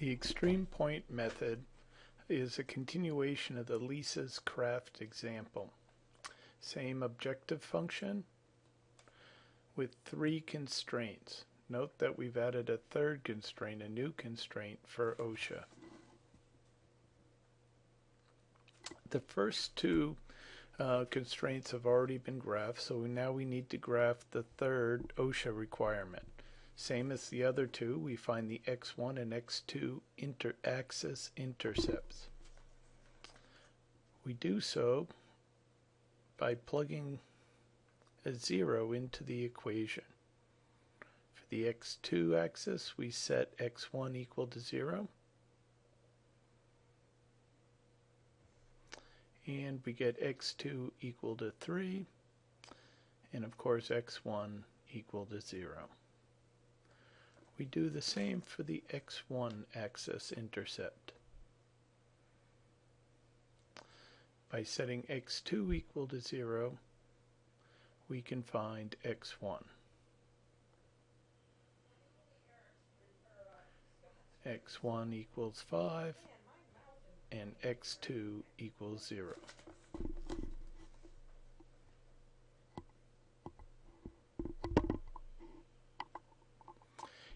The extreme point method is a continuation of the Lisa's craft example. Same objective function with three constraints. Note that we've added a third constraint, a new constraint for OSHA. The first two constraints have already been graphed, so now we need to graph the third OSHA requirement. Same as the other two, we find the x1 and x2 axis intercepts. We do so by plugging a 0 into the equation. For the x2 axis, we set x1 equal to 0, and we get x2 equal to 3, and of course x1 equal to 0. We do the same for the x1 axis intercept by setting x2 equal to 0. We can find x1. x1 equals 5 and x2 equals 0.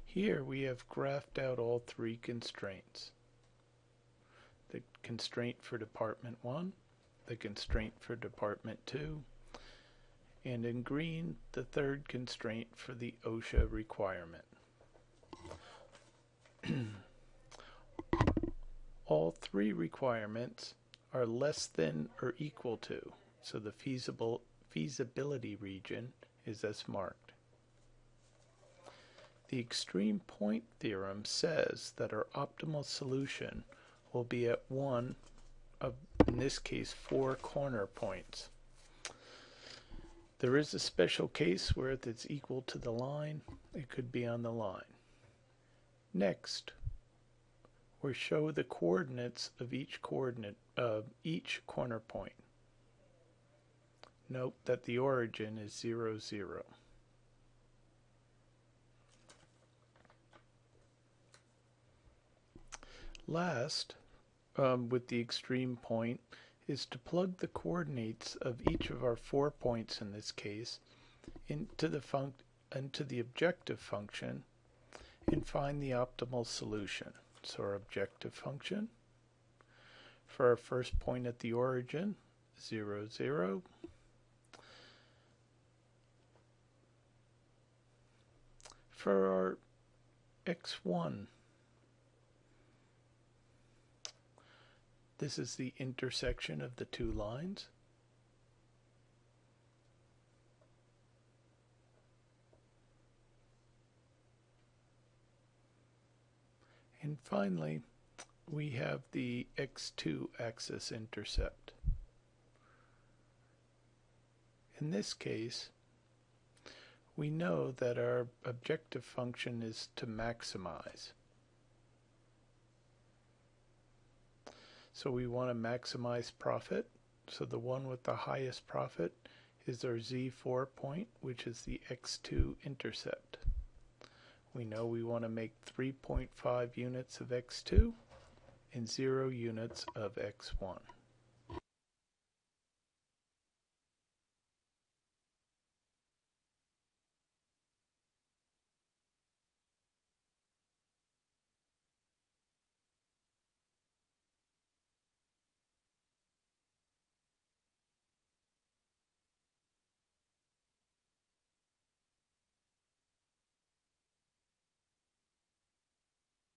Here we have graphed out all three constraints. The constraint for Department 1, the constraint for Department 2, and in green the third constraint for the OSHA requirement. All three requirements are less than or equal to, so the feasibility region is as marked. The extreme point theorem says that our optimal solution will be at one of, in this case, four corner points. There is a special case where if it's equal to the line, it could be on the line. Next, we show the coordinates of each corner point. Note that the origin is 0, 0. Last, with the extreme point, is to plug the coordinates of each of our 4 points in this case into the objective function and find the optimal solution. So our objective function for our first point at the origin, 0, 0. For our x1, this is the intersection of the two lines. And finally, we have the x2 axis intercept. In this case, we know that our objective function is to maximize. So we want to maximize profit. So the one with the highest profit is our Z4 point, which is the X2 intercept. We know we want to make 3.5 units of X2 and 0 units of X1.